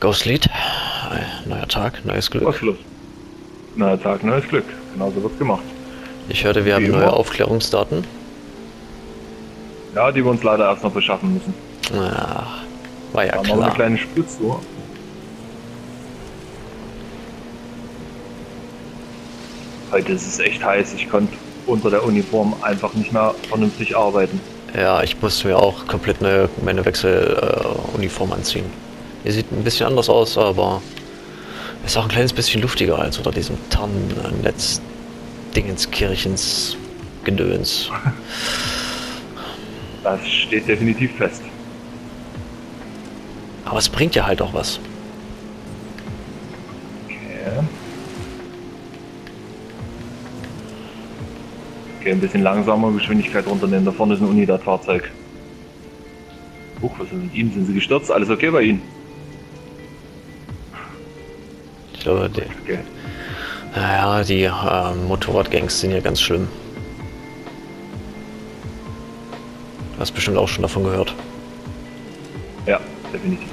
Ghost Lead, neuer Tag, neues Glück. Ausschluss. Neuer Tag, neues Glück. Genauso wird's gemacht. Ich hörte, wir haben neue Aufklärungsdaten. Ja, die wir uns leider erst noch beschaffen müssen. Ach, war ja klar. Noch eine kleine Spritzuhr. Heute ist es echt heiß. Ich konnte unter der Uniform einfach nicht mehr vernünftig arbeiten. Ja, ich musste mir auch komplett meine Wechseluniform anziehen. Die sieht ein bisschen anders aus, aber ist auch ein kleines bisschen luftiger als unter diesem Tannennetz-Dingenskirchens-Gedöns. Das steht definitiv fest. Aber es bringt ja halt auch was. Okay. Okay, ein bisschen langsamer, Geschwindigkeit runternehmen. Da vorne ist ein Unidad-Fahrzeug. Huch, was ist mit ihm? Sind sie gestürzt? Alles okay bei Ihnen? Ich glaube, okay. Naja, die Motorradgangs sind ja ganz schlimm. Du hast bestimmt auch schon davon gehört. Ja, definitiv.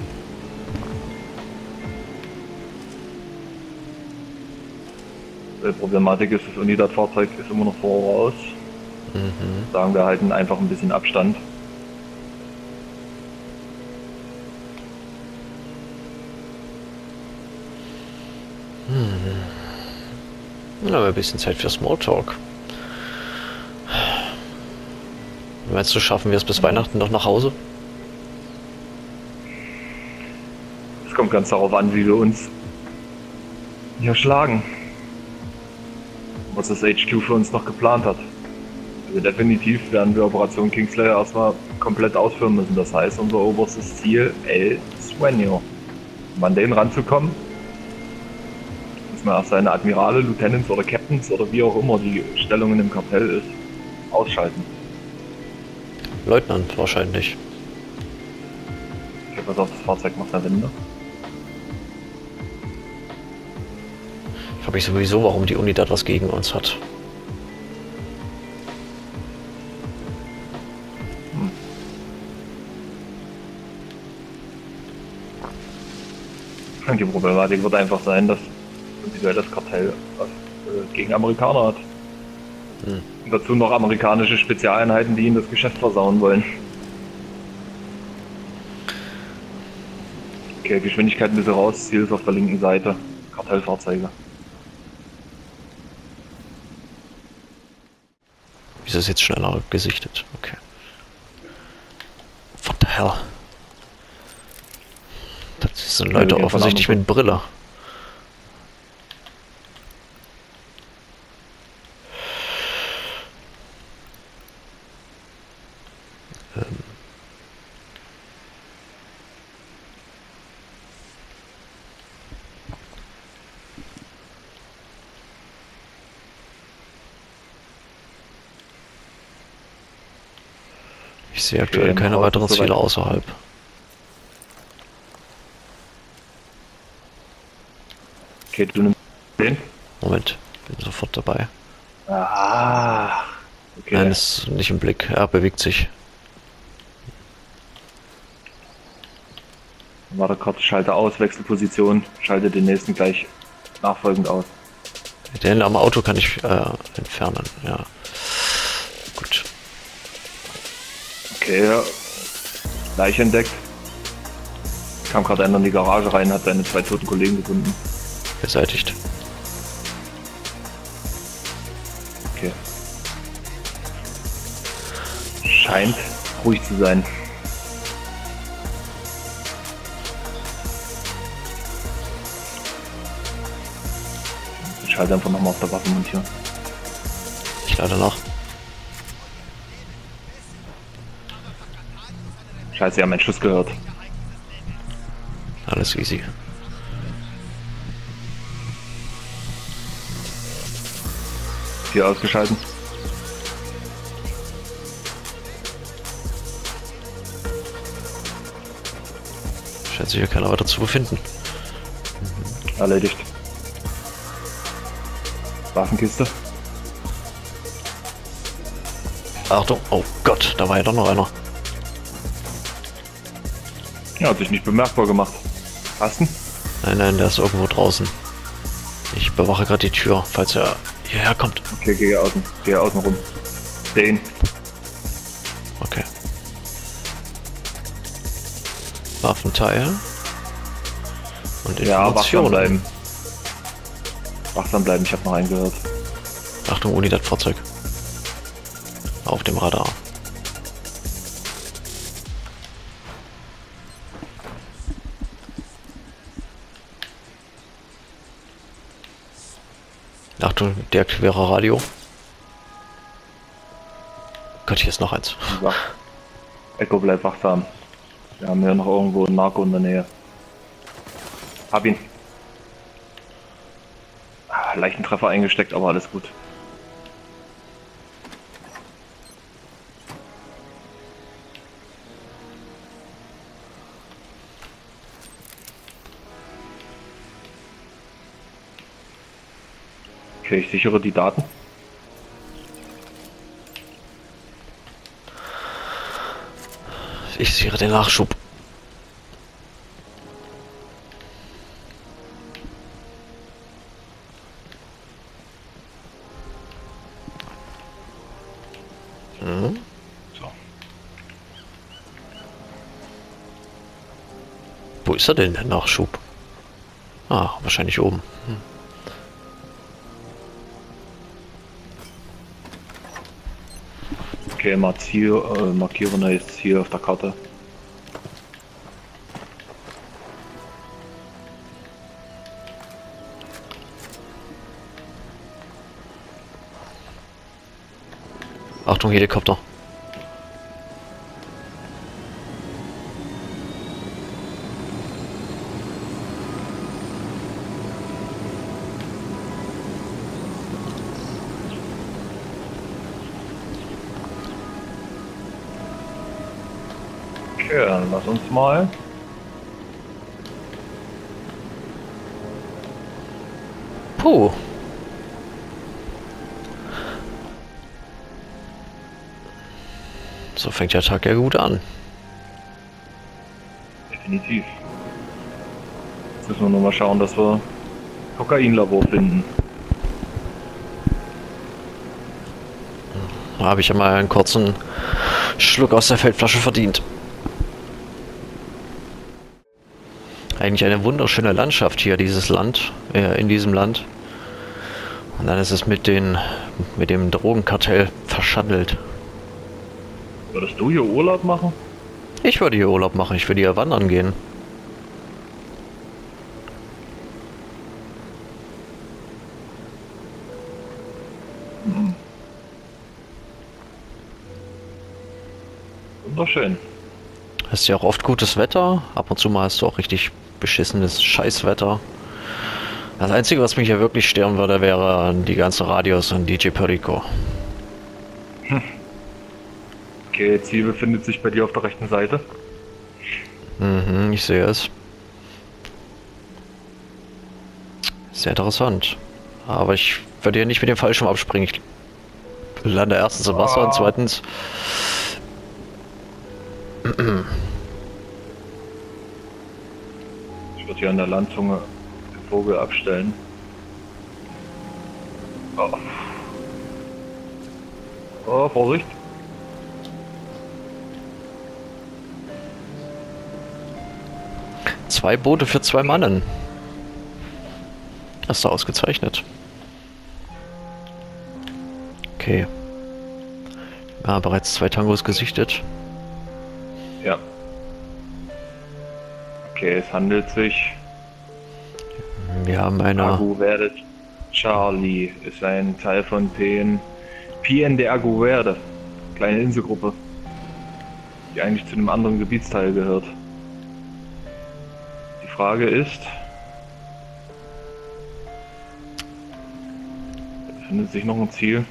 Die Problematik ist, das Unidad-Fahrzeug ist immer noch voraus. Mhm. Sagen wir, halten einfach ein bisschen Abstand. Hm. Na, ein bisschen Zeit für Smalltalk. Meinst du, schaffen wir es bis Weihnachten noch nach Hause? Es kommt ganz darauf an, wie wir uns hier schlagen. Was das HQ für uns noch geplant hat. Also definitiv werden wir Operation Kingslayer erstmal komplett ausführen müssen. Das heißt, unser oberstes Ziel, El Suenio. Um an den ranzukommen, müssen wir erst seine Admirale, Lieutenants oder Captains oder wie auch immer die Stellungen im Kartell ist, ausschalten. Leutnant wahrscheinlich. Ich hab was auf das Fahrzeug macht eine Wende. Ich frage mich sowieso, warum die Unidad was gegen uns hat. Hm. Und die Problematik wird einfach sein, dass das Kartell was gegen Amerikaner hat. Hm. Und dazu noch amerikanische Spezialeinheiten, die ihnen das Geschäft versauen wollen. Okay, Geschwindigkeit ein bisschen raus, Ziel ist auf der linken Seite. Kartellfahrzeuge. Wieso ist jetzt schneller gesichtet? Okay. What the hell? Das sind Leute offensichtlich mit Brille. Ich sehe aktuell keine weiteren Ziele außerhalb. Okay, du nimmst den? Moment, bin sofort dabei. Ah, okay. Nein, ist nicht im Blick. Er bewegt sich. Warte kurz, schalte aus, Wechselposition, schalte den nächsten gleich nachfolgend aus. Den am Auto kann ich entfernen, ja. Gut. Okay, ja. Leiche entdeckt. Kam gerade einer in die Garage rein, hat seine zwei toten Kollegen gefunden. Beseitigt. Okay. Scheint ruhig zu sein. Ich schalte einfach nochmal auf der Waffe montieren. Ich lade nach. Scheiße, ja, mein Schuss gehört. Alles easy. Hier ausgeschalten. Scheint sich hier keiner weiter zu befinden. Erledigt. Waffenkiste. Achtung, oh Gott, da war ja doch noch einer. Ja, hat sich nicht bemerkbar gemacht. passen? Nein, nein, der ist irgendwo draußen. Ich bewache gerade die Tür, falls er hierher kommt. Okay, geh außen rum. Den. Okay. Waffenteil. Und ja, wachsam bleiben. Wachsam bleiben, ich habe noch einen gehört. Achtung, Unidad-Fahrzeug. Auf dem Radar. Achtung, der quere Radio. Gott, hier ist noch eins. Ja. Echo, bleib wachsam. Wir haben hier noch irgendwo einen Narko in der Nähe. Hab ihn. Leichten Treffer eingesteckt, aber alles gut. Okay, ich sichere die Daten. Ich sichere den Nachschub. Mhm. So. Wo ist er denn, der Nachschub? Ah, wahrscheinlich oben. Hm. Okay, markieren wir jetzt hier auf der Karte. Achtung, Helikopter. Dann lass uns mal. Puh. So fängt der Tag ja gut an. Definitiv. Jetzt müssen wir nur mal schauen, dass wir Kokainlabor finden. Da habe ich ja mal einen kurzen Schluck aus der Feldflasche verdient. Eigentlich eine wunderschöne Landschaft hier, dieses Land, in diesem Land. Und dann ist es mit dem Drogenkartell verschandelt. Würdest du hier Urlaub machen? Ich würde hier Urlaub machen, ich würde hier wandern gehen. Hm. Wunderschön. Hast ja auch oft gutes Wetter, ab und zu mal hast du auch richtig beschissenes Scheißwetter. Das Einzige, was mich ja wirklich stören würde, wäre die ganzen Radios und DJ Perico. Hm. Okay, Ziel befindet sich bei dir auf der rechten Seite. Mhm, ich sehe es. Sehr interessant. Aber ich würde ja nicht mit dem Fallschirm abspringen. Ich lande erstens im Wasser und zweitens... Ich würde hier an der Landzunge den Vogel abstellen. Oh. Oh, Vorsicht! Zwei Boote für zwei Mannen. Das ist ausgezeichnet. Okay. Ah, bereits zwei Tangos gesichtet. Ja. Okay, es handelt sich. Wir haben eine. Agua Verde Charlie ist ein Teil von PN der Agua Verde. Kleine Inselgruppe, die eigentlich zu einem anderen Gebietsteil gehört. Die Frage ist. Findet sich noch ein Ziel?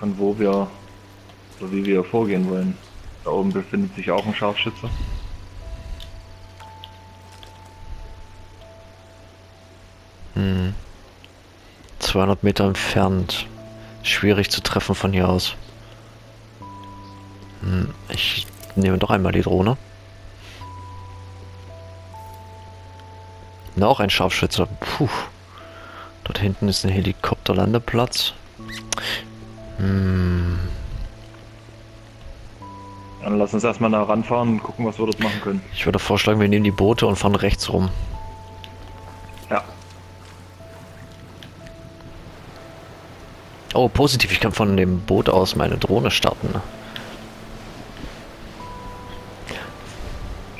Von wo wir, so wie wir vorgehen wollen. Da oben befindet sich auch ein Scharfschütze. Hm. 200 Meter entfernt. Schwierig zu treffen von hier aus. Hm. Ich nehmen wir doch einmal die Drohne. Na, auch ein Scharfschütze. Puh. Dort hinten ist ein Helikopterlandeplatz. Hm. Dann lass uns erstmal da ranfahren und gucken, was wir dort machen können. Ich würde vorschlagen, wir nehmen die Boote und fahren rechts rum. Ja. Oh, positiv, ich kann von dem Boot aus meine Drohne starten.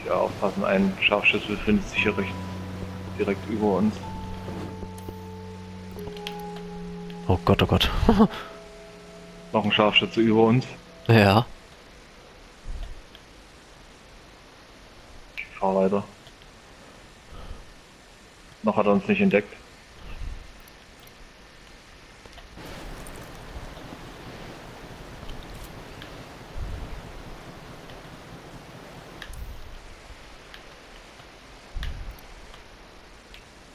Ja, aufpassen, ein Scharfschuss befindet sich hier recht direkt über uns. Oh Gott, oh Gott. Noch ein Scharfschütze über uns. Ja. Ich fahr weiter. Noch hat er uns nicht entdeckt.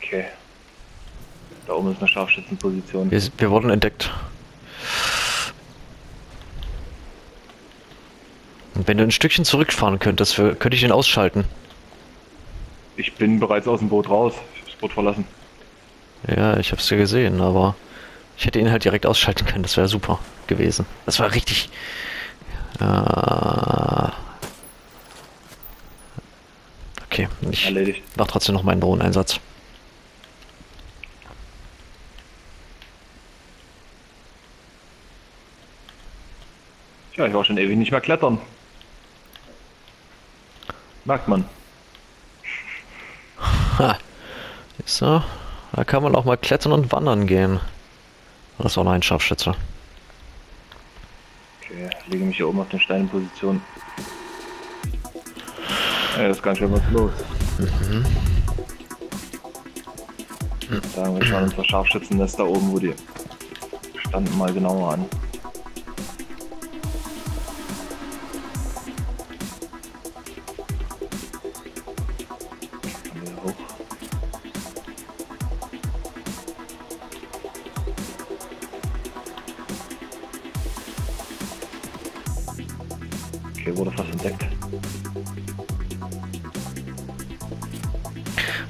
Okay. Da oben ist eine Scharfschützenposition. Wir wurden entdeckt. Und wenn du ein Stückchen zurückfahren könntest, könnte ich den ausschalten. Ich bin bereits aus dem Boot raus. Ich habe das Boot verlassen. Ja, ich habe es ja gesehen, aber ich hätte ihn halt direkt ausschalten können. Das wäre super gewesen. Das war richtig... Okay, ich erledigt. Mach trotzdem noch meinen Drohneneinsatz. Ja, ich war schon ewig nicht mehr klettern. Merkt man. Ha. So, da kann man auch mal klettern und wandern gehen. Das war noch ein Scharfschütze. Okay, ich lege mich hier oben auf den Stein in Position. Ja, das ist ganz schön was los. Mhm. Sagen wir schauen uns das Scharfschützennest da oben, wo die standen, mal genauer an. Okay, wurde fast entdeckt.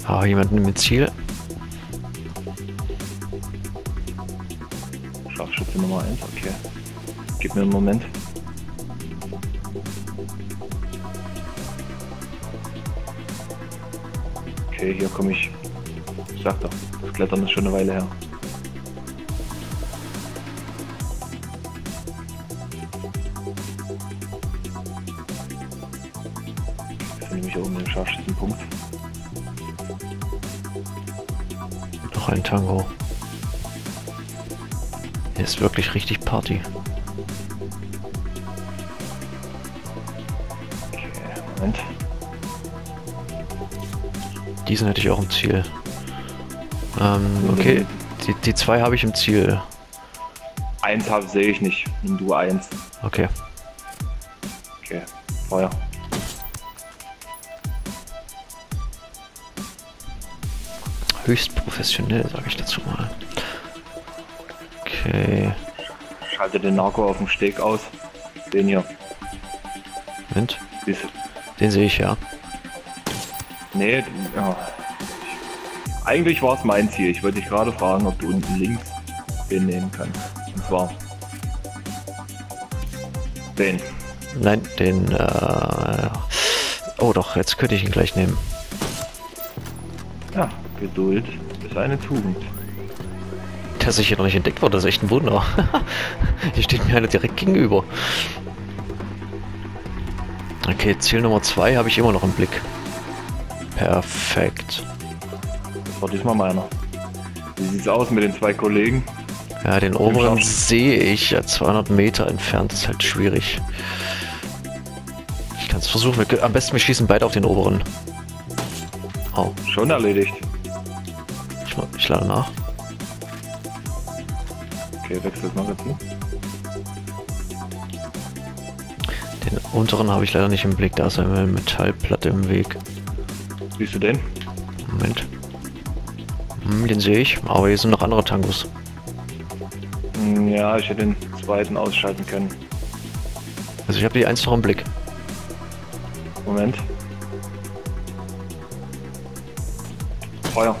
Ah, jemanden mit Ziel. Scharfschütze Nummer 1, okay. Gib mir einen Moment. Okay, hier komme ich. Ich sag doch, das Klettern ist schon eine Weile her. Scharfschützenpunkt. Noch ein Tango. Hier ist wirklich richtig Party. Okay, Moment. Diesen hätte ich auch im Ziel. Okay, die zwei habe ich im Ziel. Eins sehe ich nicht. Nimm du eins. Okay. Okay, Feuer. Höchst professionell, sage ich dazu mal. Okay. Schalte den Narco auf dem Steg aus. Den hier. Moment. Diese. Den sehe ich, ja. Nee, ja. Eigentlich war es mein Ziel. Ich wollte dich gerade fragen, ob du unten links den nehmen kannst. Und zwar... Den. Nein, den... Oh doch, jetzt könnte ich ihn gleich nehmen. Ja. Geduld ist eine Tugend. Dass ich hier noch nicht entdeckt wurde, ist echt ein Wunder. Hier steht mir einer direkt gegenüber. Okay, Ziel Nummer 2 habe ich immer noch im Blick. Perfekt. Das war diesmal meiner. Wie sieht's aus mit den zwei Kollegen? Ja, den oberen sehe ich. Ja, 200 Meter entfernt ist halt schwierig. Ich kann es versuchen. Am besten wir schießen beide auf den oberen. Oh. Schon erledigt. Ich lade nach. Okay, wechselt Magazin. Den unteren habe ich leider nicht im Blick, da ist eine Metallplatte im Weg. Siehst du den? Moment. Hm, den sehe ich, aber hier sind noch andere Tangos. Ja, ich hätte den zweiten ausschalten können. Also ich habe die 1 noch im Blick. Moment. Feuer.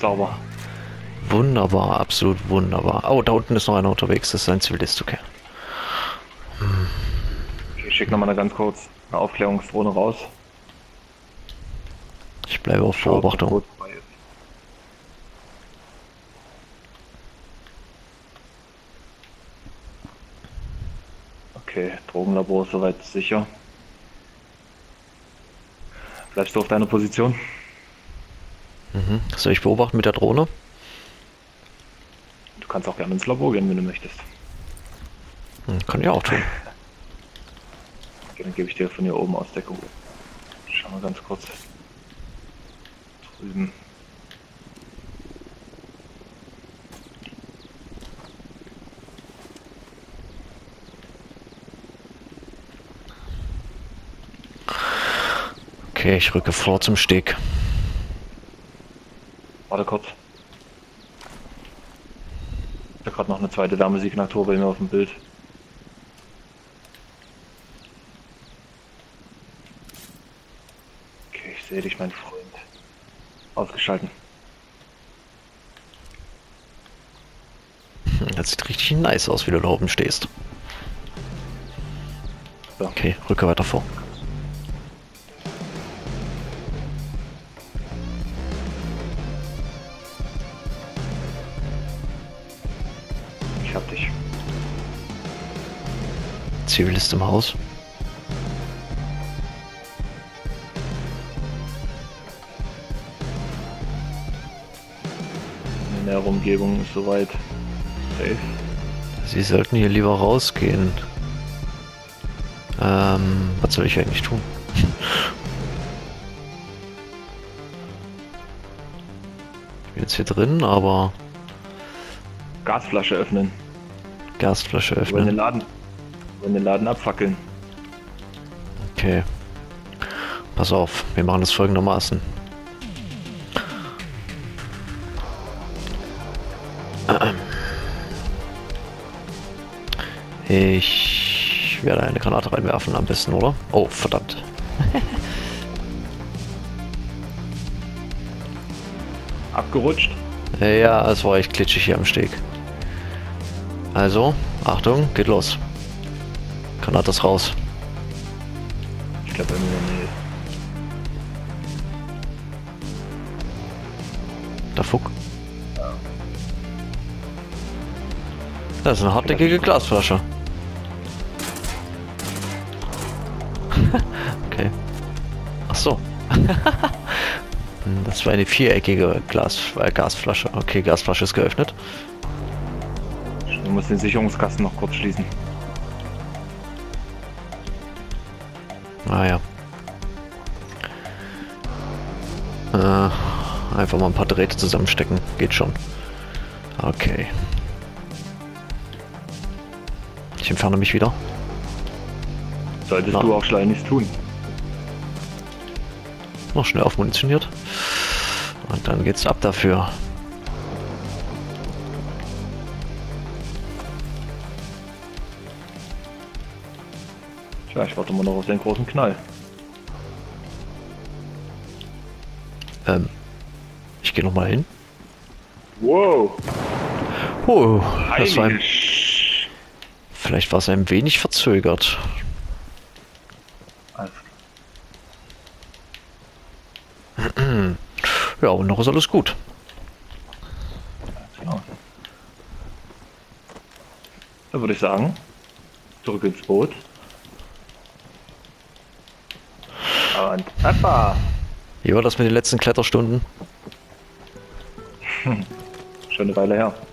Sauber. Wunderbar, absolut wunderbar. Oh, da unten ist noch einer unterwegs, das ist ein Zivilist, okay. Ich schicke nochmal ganz kurz eine Aufklärungsdrohne raus. Ich bleibe auf Beobachtung. Okay, Drogenlabor ist soweit sicher. Bleibst du auf deiner Position? Mhm. Soll ich beobachten mit der Drohne? Du kannst auch gerne ins Labor gehen, wenn du möchtest. Kann ich auch tun. Okay, dann gebe ich dir von hier oben aus Deckung. Schauen wir ganz kurz. Drüben. Okay, ich rücke vor zum Steg. Warte kurz. Da gerade noch eine zweite Dame-Signatur bei mir auf dem Bild. Okay, ich sehe dich, mein Freund. Ausgeschalten. Das sieht richtig nice aus, wie du da oben stehst. So. Okay, rücke weiter vor. Zivilist im Haus. In der Umgebung ist soweit safe. Sie sollten hier lieber rausgehen. Was soll ich eigentlich tun? Ich bin jetzt hier drin, aber... Gasflasche öffnen. Gasflasche öffnen. Den Laden abfackeln. Okay. Pass auf, wir machen das folgendermaßen. Ich werde eine Granate reinwerfen am besten, oder? Oh, verdammt. Abgerutscht? Ja, es war echt klitschig hier am Steg. Also, Achtung, geht los. Granate ist raus. Ich glaube in der Nähe. Da Fuck. Ja. Das ist eine hartnäckige Glasflasche. Okay. Ach so. Das war eine viereckige Gasflasche. Okay, Gasflasche ist geöffnet. Du musst den Sicherungskasten noch kurz schließen. Ah ja. Einfach mal ein paar Drähte zusammenstecken. Geht schon. Okay. Ich entferne mich wieder. Solltest du auch schleunigst tun. Noch schnell aufmunitioniert. Und dann geht's ab dafür. Ja, ich warte mal noch auf den großen Knall. Ich gehe nochmal hin. Wow. Oh, das war ein... Vielleicht war es ein wenig verzögert. Also. Ja, und noch ist alles gut. Genau. Dann würde ich sagen, zurück ins Boot. Und Papa. Wie war das mit den letzten Kletterstunden? Schon eine Weile her.